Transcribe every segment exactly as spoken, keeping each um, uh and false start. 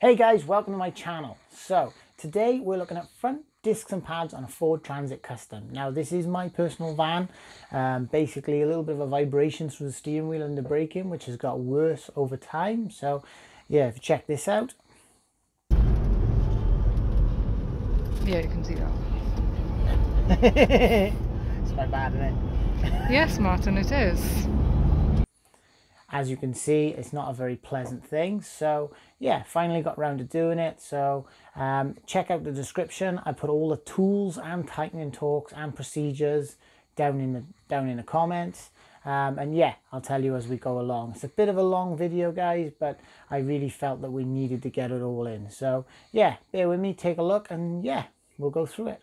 Hey guys, welcome to my channel. So today we're looking at front discs and pads on a Ford Transit Custom. Now this is my personal van. Um, basically a little bit of a vibration through the steering wheel and the braking, which has got worse over time. So yeah, if you check this out. Yeah, you can see that. It's quite bad, isn't it? Yes, Martin, it is. As you can see, it's not a very pleasant thing. So yeah, finally got around to doing it. So um, check out the description. I put all the tools and tightening torques and procedures down in the down in the comments. Um, and yeah, I'll tell you as we go along. It's a bit of a long video, guys, but I really felt that we needed to get it all in. So yeah, bear with me, take a look, and yeah, we'll go through it.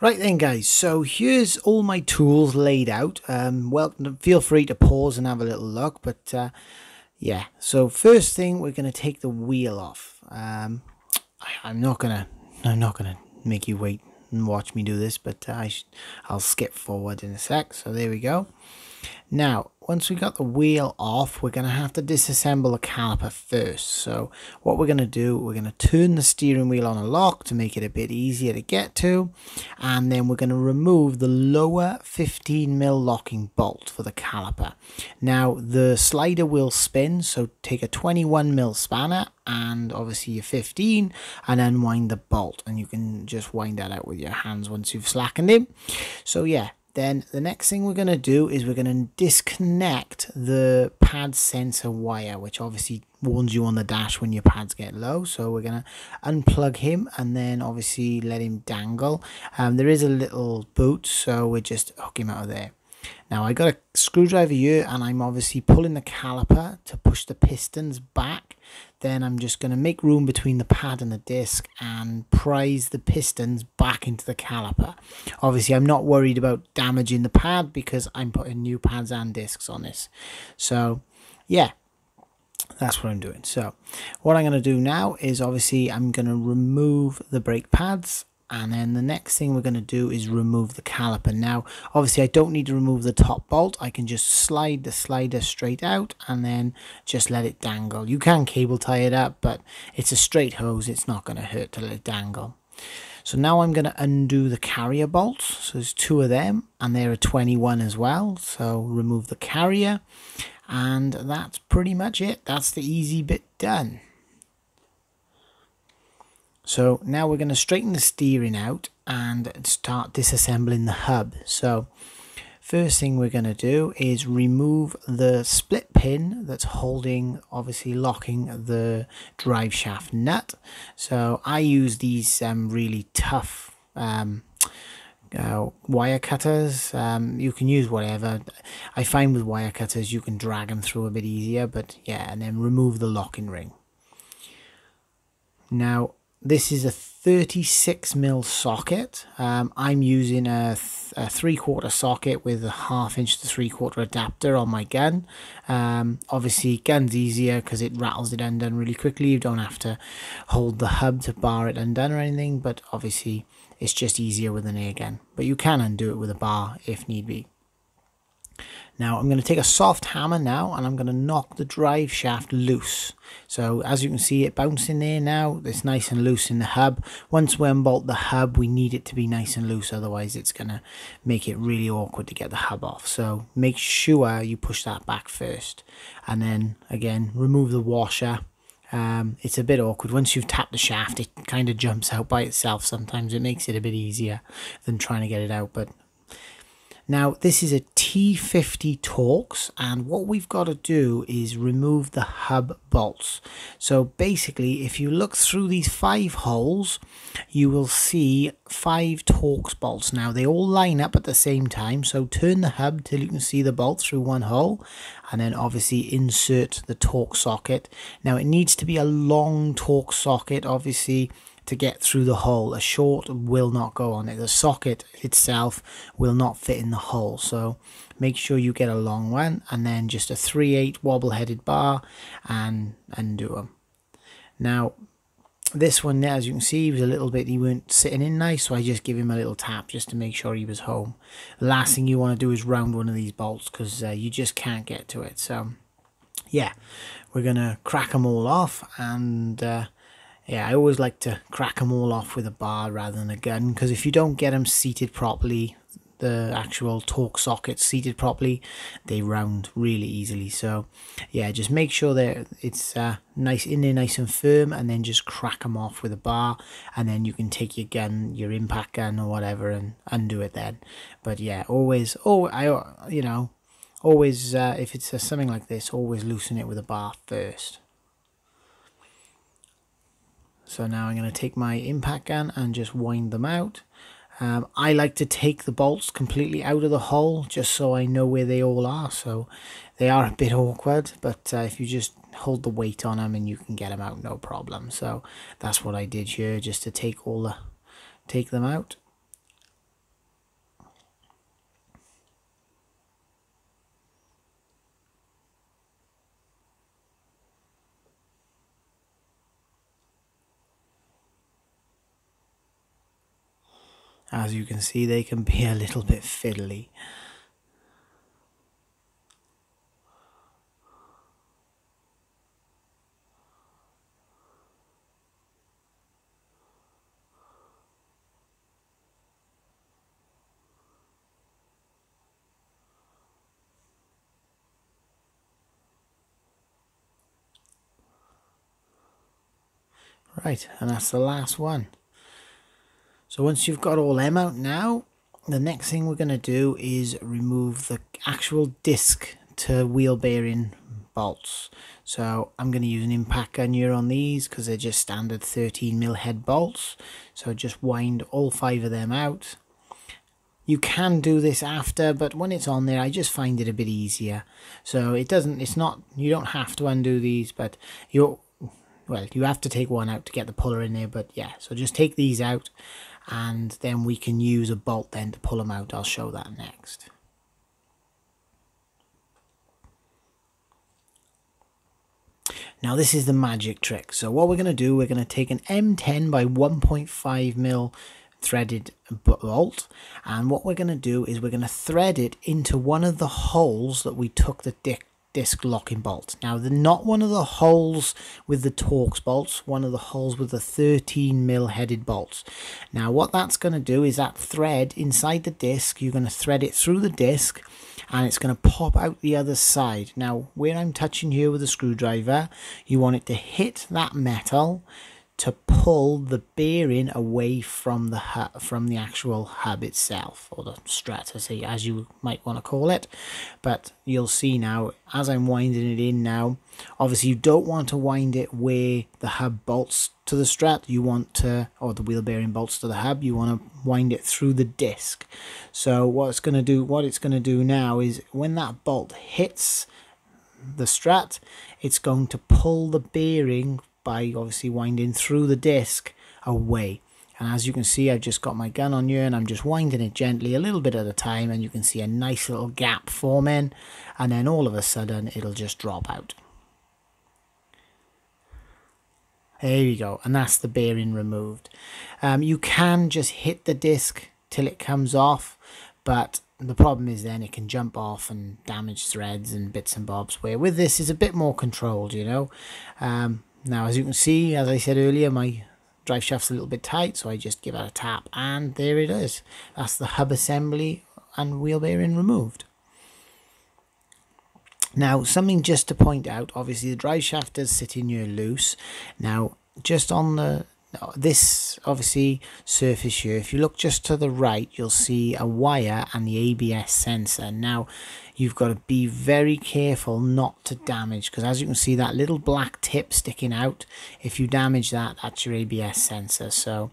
Right then guys, so here's all my tools laid out. Um, well, feel free to pause and have a little look, but uh, yeah. So first thing, we're gonna take the wheel off. Um, I, I'm not gonna, I'm not gonna make you wait and watch me do this, but uh, I should, I'll skip forward in a sec. So there we go. Now, once we got the wheel off, we're gonna have to disassemble the caliper first. So what we're gonna do, we're gonna turn the steering wheel on a lock to make it a bit easier to get to, and then we're gonna remove the lower fifteen mil locking bolt for the caliper. Now the slider will spin, so take a twenty-one mil spanner and obviously your fifteen and unwind the bolt, and you can just wind that out with your hands once you've slackened it. So yeah, then the next thing we're going to do is we're going to disconnect the pad sensor wire, which obviously warns you on the dash when your pads get low. So we're going to unplug him and then obviously let him dangle. Um, there is a little boot, so we just hook him out of there. Now I got a screwdriver here and I'm obviously pulling the caliper to push the pistons back. Then I'm just going to make room between the pad and the disc and prise the pistons back into the caliper. Obviously I'm not worried about damaging the pad because I'm putting new pads and discs on this. So yeah, that's what I'm doing. So what I'm going to do now is obviously I'm going to remove the brake pads. And then the next thing we're going to do is remove the caliper. Now, obviously, I don't need to remove the top bolt. I can just slide the slider straight out and then just let it dangle. You can cable tie it up, but it's a straight hose. It's not going to hurt to let it dangle. So now I'm going to undo the carrier bolts. So there's two of them, and they're a twenty-one as well. So remove the carrier, and that's pretty much it. That's the easy bit done. So now we're going to straighten the steering out and start disassembling the hub. So first thing we're going to do is remove the split pin that's holding, obviously locking the drive shaft nut. So I use these um, really tough um, uh, wire cutters. Um, you can use whatever. I find with wire cutters you can drag them through a bit easier, but yeah, and then remove the locking ring. Now, this is a thirty-six mil socket. Um, I'm using a, th a three-quarter socket with a half-inch to three-quarter adapter on my gun. Um, obviously, gun's easier because it rattles it undone really quickly. You don't have to hold the hub to bar it undone or anything, but obviously it's just easier with an air gun. But you can undo it with a bar if need be. Now I'm going to take a soft hammer now and I'm going to knock the drive shaft loose. So as you can see, it bouncing there now. It's nice and loose in the hub. Once we unbolt the hub, we need it to be nice and loose, otherwise it's going to make it really awkward to get the hub off. So make sure you push that back first, and then again remove the washer. Um, it's a bit awkward. Once you've tapped the shaft, it kind of jumps out by itself sometimes. It makes it a bit easier than trying to get it out, but now this is a T fifty Torx, and what we've got to do is remove the hub bolts. So basically, if you look through these five holes, you will see five Torx bolts. Now they all line up at the same time, so turn the hub till you can see the bolt through one hole, and then obviously insert the Torx socket. Now it needs to be a long Torx socket, obviously, to get through the hole. A short will not go on it. The socket itself will not fit in the hole, so make sure you get a long one, and then just a three eighths wobble headed bar and undo them. Now This one, as you can see, was a little bit, he weren't sitting in nice, so I just give him a little tap just to make sure he was home. The last thing you want to do is round one of these bolts, because uh, you just can't get to it. So, yeah, we're going to crack them all off, and uh, yeah, I always like to crack them all off with a bar rather than a gun, because if you don't get them seated properly, the actual torque sockets seated properly, they round really easily. So yeah, just make sure that it's uh, nice in there, nice and firm, and then just crack them off with a bar, and then you can take your gun, your impact gun or whatever, and undo it then. But yeah, always, oh, I, you know, always uh, if it's uh, something like this, always loosen it with a bar first. So now I'm going to take my impact gun and just wind them out. Um, I like to take the bolts completely out of the hole just so I know where they all are, so they are a bit awkward, but uh, if you just hold the weight on them and you can get them out, no problem. So that's what I did here, just to take all the, take them out. As you can see, they can be a little bit fiddly. Right, and that's the last one. So once you've got all them out now, the next thing we're going to do is remove the actual disc to wheel bearing bolts. So I'm going to use an impact gun here on these because they're just standard thirteen mil head bolts. So just wind all five of them out. You can do this after, but when it's on there, I just find it a bit easier. So it doesn't, it's not, you don't have to undo these, but you're, well, you have to take one out to get the puller in there, but yeah, so just take these out, and then we can use a bolt then to pull them out. I'll show that next. Now this is the magic trick. So what we're going to do, we're going to take an M ten by one point five mil threaded bolt, and what we're going to do is we're going to thread it into one of the holes that we took the disc disc locking bolt. Now they're not one of the holes with the Torx bolts, one of the holes with the thirteen mil headed bolts. Now what that's going to do is that thread inside the disc, you're going to thread it through the disc and it's going to pop out the other side. Now where I'm touching here with a screwdriver, you want it to hit that metal to pull the bearing away from the hub, from the actual hub itself, or the strut, as, as you might want to call it. But you'll see now, as I'm winding it in now, obviously you don't want to wind it where the hub bolts to the strut, you want to, or the wheel bearing bolts to the hub, you want to wind it through the disc. So what it's going to do, what it's going to do now is when that bolt hits the strut, it's going to pull the bearing by obviously winding through the disc away. And as you can see, I've just got my gun on here and I'm just winding it gently a little bit at a time, and you can see a nice little gap forming, and then all of a sudden it'll just drop out. There you go, and that's the bearing removed. Um, you can just hit the disc till it comes off, but the problem is then it can jump off and damage threads and bits and bobs, where with this is a bit more controlled, you know. Um, Now, as you can see, as I said earlier, my drive shaft's a little bit tight, so I just give it a tap, and there it is. That's the hub assembly and wheel bearing removed. Now, something just to point out, obviously the drive shaft does sit in here loose. Now, just on the this, obviously, surface here, if you look just to the right, you'll see a wire and the A B S sensor. Now, you've got to be very careful not to damage, because as you can see, that little black tip sticking out, if you damage that, that's your A B S sensor. So,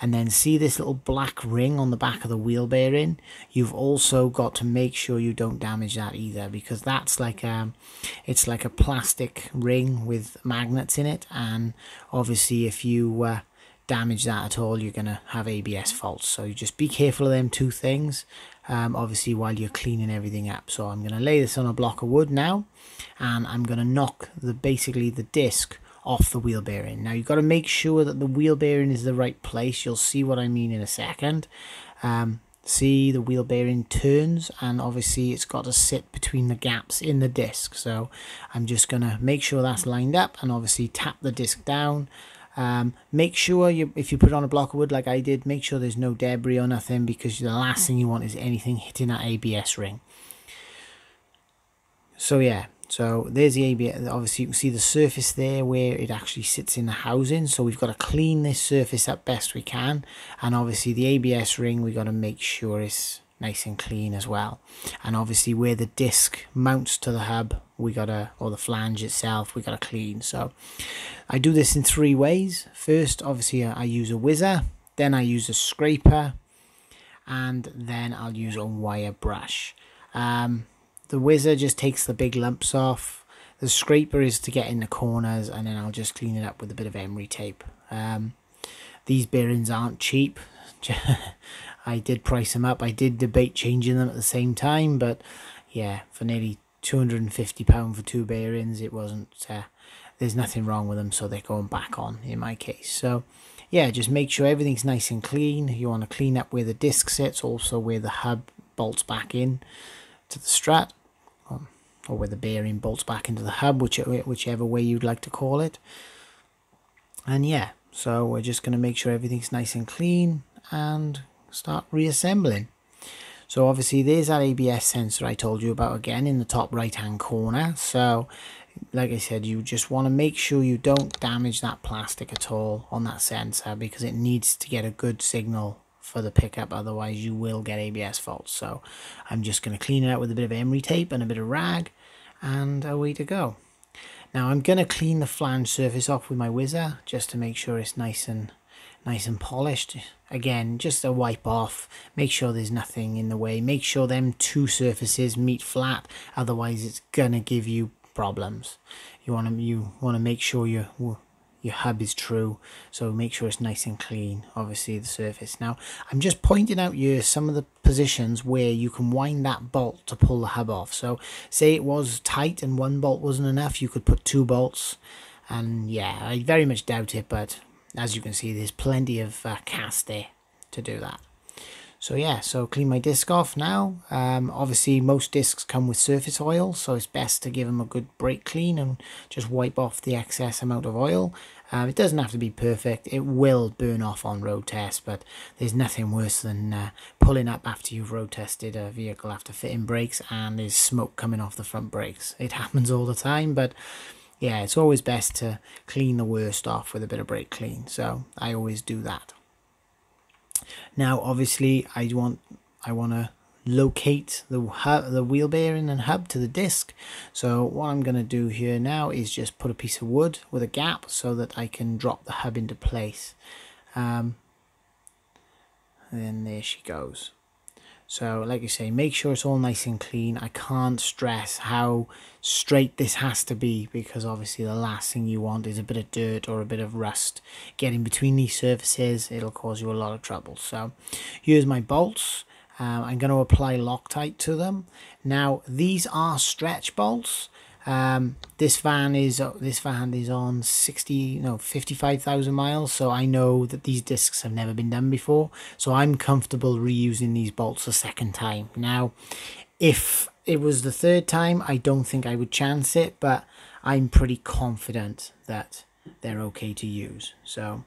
and then see this little black ring on the back of the wheel bearing, you've also got to make sure you don't damage that either, because that's like um it's like a plastic ring with magnets in it, and obviously if you uh, damage that at all, you're going to have A B S faults. So you just be careful of them two things, um, obviously while you're cleaning everything up. So I'm going to lay this on a block of wood now, and I'm going to knock the basically the disc off the wheel bearing. Now you've got to make sure that the wheel bearing is the right place. You'll see what I mean in a second. Um, see, the wheel bearing turns, and obviously it's got to sit between the gaps in the disc. So I'm just going to make sure that's lined up, and obviously tap the disc down. Um, make sure you, if you put on a block of wood like I did, make sure there's no debris or nothing, because the last thing you want is anything hitting that A B S ring. So yeah, so there's the A B S. Obviously you can see the surface there where it actually sits in the housing, so we've got to clean this surface up best we can, and obviously the A B S ring, we've got to make sure it's nice and clean as well. And obviously where the disc mounts to the hub, we gotta, or the flange itself, we gotta clean. So I do this in three ways. First, obviously I use a whizzer, then I use a scraper, and then I'll use a wire brush. Um, the whizzer just takes the big lumps off. The scraper is to get in the corners, and then I'll just clean it up with a bit of emery tape. Um, these bearings aren't cheap. I did price them up. I did debate changing them at the same time, but yeah, for nearly two hundred and fifty pounds for two bearings, it wasn't, uh, there's nothing wrong with them, so they're going back on in my case. So yeah, just make sure everything's nice and clean. You want to clean up where the disc sits, also where the hub bolts back in to the strut, or, or where the bearing bolts back into the hub, which, whichever way you'd like to call it. And yeah, so we're just going to make sure everything's nice and clean and start reassembling. So obviously there's that A B S sensor I told you about again in the top right hand corner. So like I said, you just want to make sure you don't damage that plastic at all on that sensor, because it needs to get a good signal for the pickup, otherwise you will get A B S faults. So I'm just going to clean it out with a bit of emery tape and a bit of rag, and away to go. Now I'm going to clean the flange surface off with my whizzer just to make sure it's nice and nice and polished. Again, just a wipe off, make sure there's nothing in the way, make sure them two surfaces meet flat, otherwise it's gonna give you problems. You want to you want to make sure your your hub is true, so make sure it's nice and clean, obviously, the surface. Now I'm just pointing out here some of the positions where you can wind that bolt to pull the hub off. So say it was tight and one bolt wasn't enough, you could put two bolts, and yeah, I very much doubt it, but as you can see, there's plenty of uh, cast there to do that. So yeah, so clean my disc off now. Um, obviously, most discs come with surface oil, so it's best to give them a good brake clean and just wipe off the excess amount of oil. Um, it doesn't have to be perfect. It will burn off on road tests, but there's nothing worse than uh, pulling up after you've road tested a vehicle after fitting brakes and there's smoke coming off the front brakes. It happens all the time, but yeah, it's always best to clean the worst off with a bit of brake clean, so I always do that. Now, obviously, I want I want to locate the hub, the wheel bearing and hub to the disc. So what I'm going to do here now is just put a piece of wood with a gap so that I can drop the hub into place. Um, and then there she goes. So like you say, make sure it's all nice and clean. I can't stress how straight this has to be, because obviously the last thing you want is a bit of dirt or a bit of rust getting between these surfaces. It'll cause you a lot of trouble. So here's my bolts. Um, I'm going to apply Loctite to them. Now these are stretch bolts. Um, this van is uh, this van is on sixty no fifty-five thousand miles, so I know that these discs have never been done before, so I'm comfortable reusing these bolts a second time. Now if it was the third time, I don't think I would chance it, but I'm pretty confident that they're okay to use. So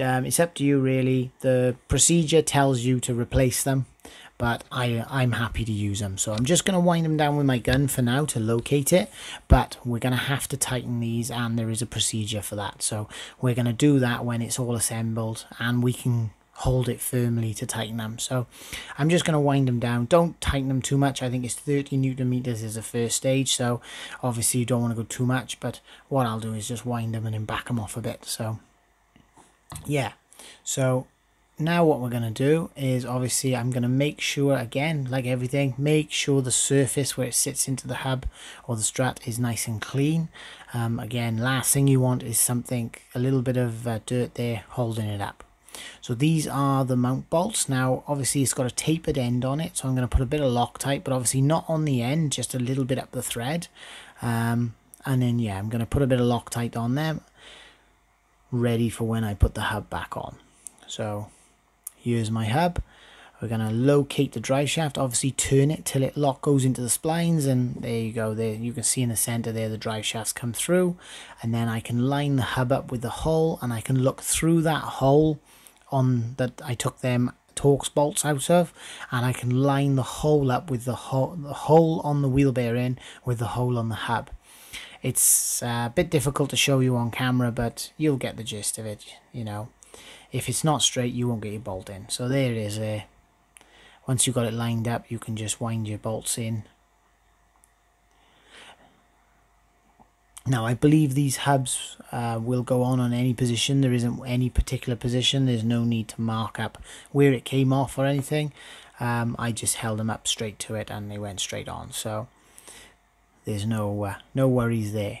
um, it's up to you really. The procedure tells you to replace them, but I, I'm happy to use them. So I'm just going to wind them down with my gun for now to locate it, but we're going to have to tighten these, and there is a procedure for that. So we're going to do that when it's all assembled and we can hold it firmly to tighten them. So I'm just going to wind them down. Don't tighten them too much. I think it's thirty newton meters is the first stage, so obviously you don't want to go too much, but what I'll do is just wind them and then back them off a bit. So yeah, so now what we're going to do is obviously I'm going to make sure, again, like everything, make sure the surface where it sits into the hub or the strut is nice and clean. Um, again, last thing you want is something, a little bit of uh, dirt there holding it up. So these are the mount bolts. Now obviously it's got a tapered end on it, so I'm going to put a bit of Loctite, but obviously not on the end, just a little bit up the thread. Um, And then, yeah, I'm going to put a bit of Loctite on them, ready for when I put the hub back on. So here's my hub. We're going to locate the drive shaft, obviously turn it till it lock goes into the splines, and there you go. There you can see in the center there the drive shafts come through, and then I can line the hub up with the hole, and I can look through that hole on that I took them Torx bolts out of, and I can line the hole up with the, ho the hole on the wheel bearing with the hole on the hub. It's a bit difficult to show you on camera, but you'll get the gist of it, you know. If it's not straight, you won't get your bolt in. So there it is there. Once you've got it lined up, you can just wind your bolts in. Now, I believe these hubs uh, will go on on any position. There isn't any particular position. There's no need to mark up where it came off or anything. Um, I just held them up straight to it and they went straight on. So there's no, uh, no worries there.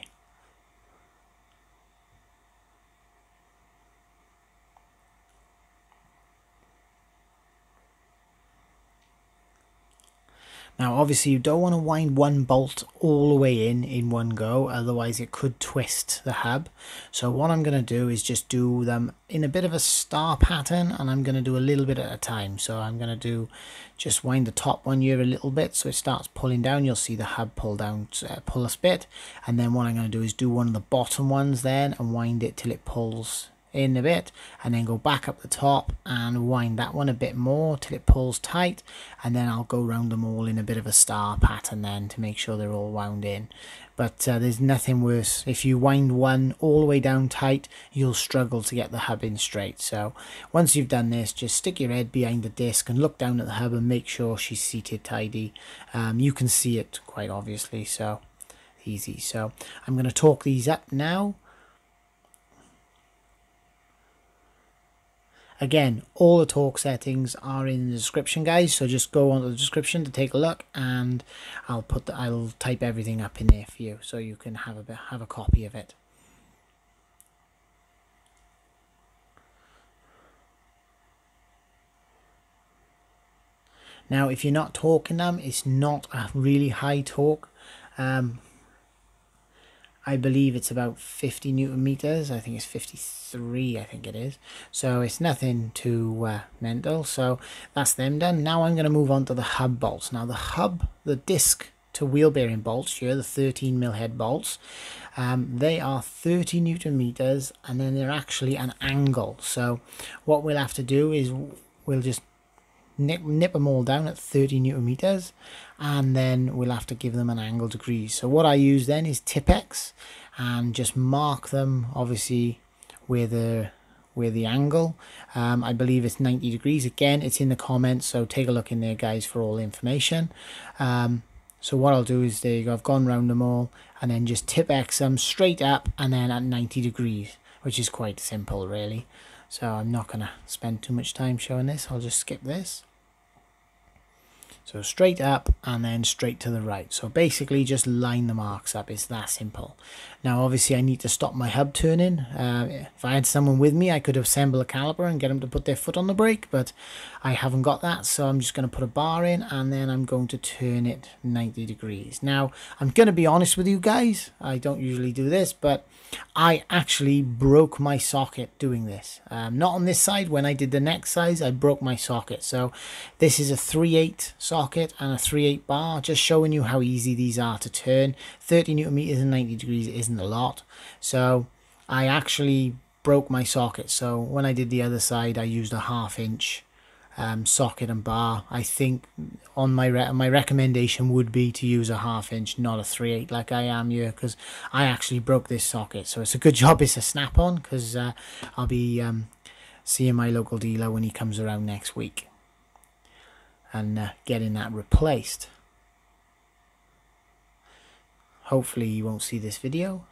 Now obviously you don't want to wind one bolt all the way in in one go, otherwise it could twist the hub. So what I'm going to do is just do them in a bit of a star pattern, and I'm going to do a little bit at a time. So I'm going to do just wind the top one here a little bit so it starts pulling down. You'll see the hub pull down, uh, pull a bit, and then what I'm going to do is do one of the bottom ones then and wind it till it pulls in a bit, and then go back up the top and wind that one a bit more till it pulls tight, and then I'll go round them all in a bit of a star pattern then to make sure they're all wound in. But uh, there's nothing worse. If you wind one all the way down tight, you'll struggle to get the hub in straight. So once you've done this, just stick your head behind the disc and look down at the hub and make sure she's seated tidy. Um, you can see it quite obviously, so easy. So I'm going to torque these up now. Again, all the torque settings are in the description, guys, so just go on to the description to take a look, and I'll put the, I'll type everything up in there for you so you can have a have a copy of it. Now, if you're not torquing them, it's not a really high torque. Um, I believe it's about fifty newton meters. I think it's fifty-three, I think it is. So it's nothing too uh, mental. So that's them done. Now I'm going to move on to the hub bolts. Now the hub, the disc to wheel bearing bolts here, the thirteen mil head bolts, um, they are thirty newton meters, and then they're actually an angle. So what we'll have to do is we'll just Nip, nip them all down at thirty newton meters, and then we'll have to give them an angle degree. So what I use then is Tippex, and just mark them obviously where the where the angle, um, I believe it's ninety degrees. Again, it's in the comments, so take a look in there, guys, for all the information. Um, so what I'll do is, there you go, I've gone round them all, and then just Tippex them straight up, and then at ninety degrees, which is quite simple really. So I'm not going to spend too much time showing this, I'll just skip this. So straight up and then straight to the right. So basically just line the marks up. It's that simple. Now obviously I need to stop my hub turning. Uh, if I had someone with me, I could assemble a caliper and get them to put their foot on the brake, but I haven't got that. So I'm just going to put a bar in, and then I'm going to turn it ninety degrees. Now I'm going to be honest with you guys. I don't usually do this, but I actually broke my socket doing this. Um, not on this side. When I did the next size, I broke my socket. So this is a three eighth socket. Socket and a three eighth bar, just showing you how easy these are to turn. thirty newton meters and ninety degrees isn't a lot. So I actually broke my socket. So when I did the other side, I used a half inch um, socket and bar. I think on my re my recommendation would be to use a half inch, not a three eighth like I am here, because I actually broke this socket. So it's a good job it's a Snap-on, because uh, I'll be um, seeing my local dealer when he comes around next week and uh, getting that replaced. Hopefully you won't see this video.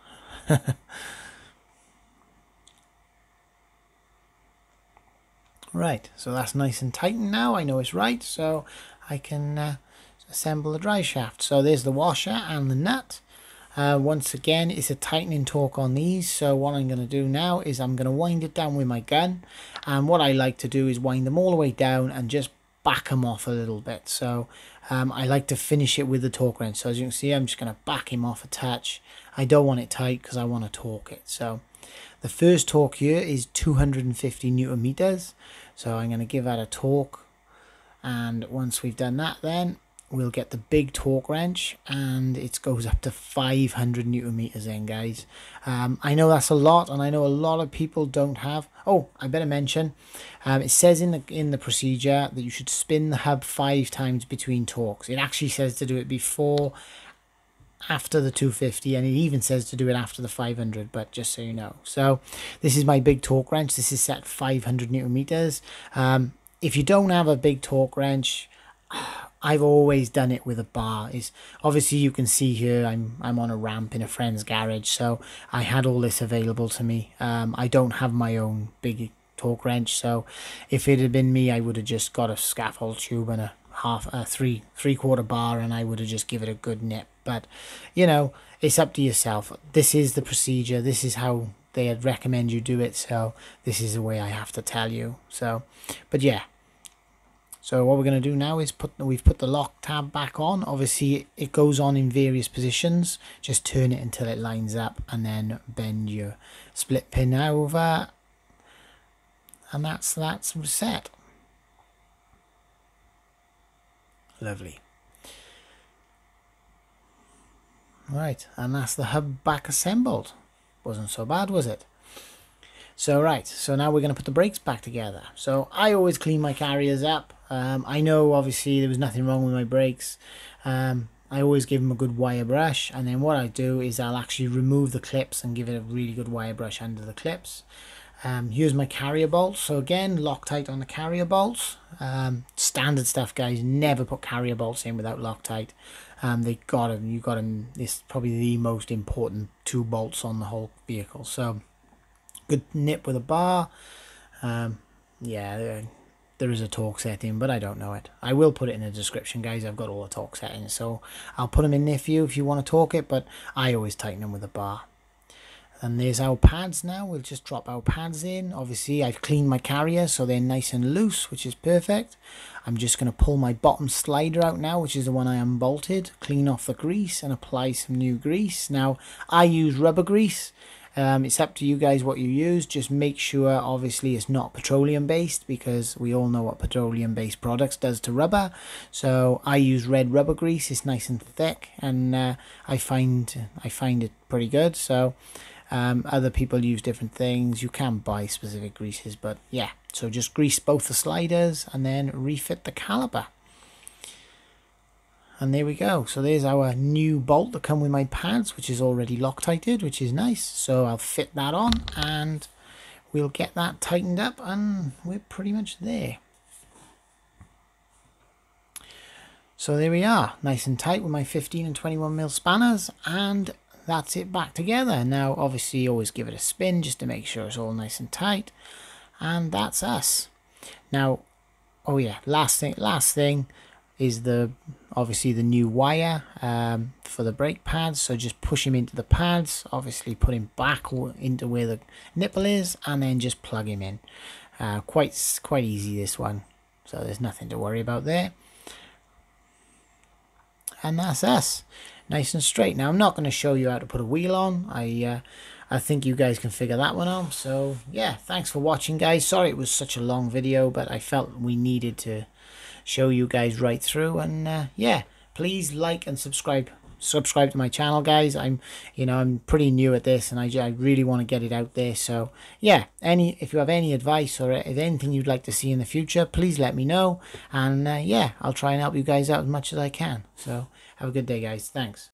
Right, so that's nice and tightened now. I know it's right, so I can uh, assemble the drive shaft. So there's the washer and the nut. Uh, once again, it's a tightening torque on these. So what I'm going to do now is I'm going to wind it down with my gun, and what I like to do is wind them all the way down and just back him off a little bit. So um, I like to finish it with the torque wrench. So as you can see, I'm just going to back him off a touch. I don't want it tight because I want to torque it. So the first torque here is two hundred fifty newton meters. So I'm going to give that a torque. And once we've done that, then we'll get the big torque wrench, and it goes up to five hundred newton meters in, guys. Um, I know that's a lot, and I know a lot of people don't have. Oh, I better mention, um, it says in the in the procedure that you should spin the hub five times between torques. It actually says to do it before, after the two fifty, and it even says to do it after the five hundred, but just so you know. So this is my big torque wrench. This is set five hundred newton meters. Um, if you don't have a big torque wrench, I've always done it with a bar. Is obviously you can see here I'm I'm on a ramp in a friend's garage, so I had all this available to me. Um, I don't have my own big torque wrench, so if it had been me, I would have just got a scaffold tube and a half a three three quarter bar, and I would have just give it a good nip. But you know, it's up to yourself. This is the procedure. This is how they recommend you do it. So this is the way I have to tell you. So, but yeah. So what we're going to do now is put we've put the lock tab back on. Obviously it goes on in various positions. Just turn it until it lines up, and then bend your split pin over, and that's that's set. Lovely. Right, and that's the hub back assembled. Wasn't so bad, was it? So right, so now we're going to put the brakes back together. So I always clean my carriers up. Um, I know obviously there was nothing wrong with my brakes. Um, I always give them a good wire brush, and then what I do is I'll actually remove the clips and give it a really good wire brush under the clips. Um, here's my carrier bolts. So again, Loctite on the carrier bolts. Um, standard stuff, guys. Never put carrier bolts in without Loctite. Um, they got them. You got them. It's probably the most important two bolts on the whole vehicle. So good nip with a bar. Um, yeah, there, there is a torque setting, but I don't know it. I will put it in the description, guys. I've got all the torque settings, so I'll put them in there for you if you want to torque it. But I always tighten them with a bar. And there's our pads now. We'll just drop our pads in. Obviously, I've cleaned my carrier, so they're nice and loose, which is perfect. I'm just going to pull my bottom slider out now, which is the one I unbolted. Clean off the grease and apply some new grease. Now, I use rubber grease. Um, it's up to you guys what you use. Just make sure, obviously, it's not petroleum-based, because we all know what petroleum-based products does to rubber. So I use red rubber grease. It's nice and thick, and uh, I find I find it pretty good. So. Um, other people use different things. You can buy specific greases, but yeah, so just grease both the sliders and then refit the caliper, and there we go. So there's our new bolt that come with my pads, which is already Loctited, which is nice. So I'll fit that on and we'll get that tightened up, and we're pretty much there. So there we are, nice and tight with my fifteen and twenty-one mil spanners, and that's it back together. Now obviously you always give it a spin just to make sure it's all nice and tight, and that's us. Now, oh yeah, last thing last thing is the obviously the new wire um, for the brake pads. So just push him into the pads, obviously put him back into where the nipple is, and then just plug him in. Uh, quite quite easy, this one, so there's nothing to worry about there. And that's us, nice and straight. Now I'm not going to show you how to put a wheel on. I uh, I think you guys can figure that one out. So yeah, thanks for watching, guys. Sorry it was such a long video, but I felt we needed to show you guys right through. And uh, yeah, please like and subscribe subscribe to my channel, guys. I'm you know I'm pretty new at this, and I, I really want to get it out there. So yeah, any if you have any advice or if anything you'd like to see in the future, please let me know. And uh, yeah, I'll try and help you guys out as much as I can. So have a good day, guys. Thanks.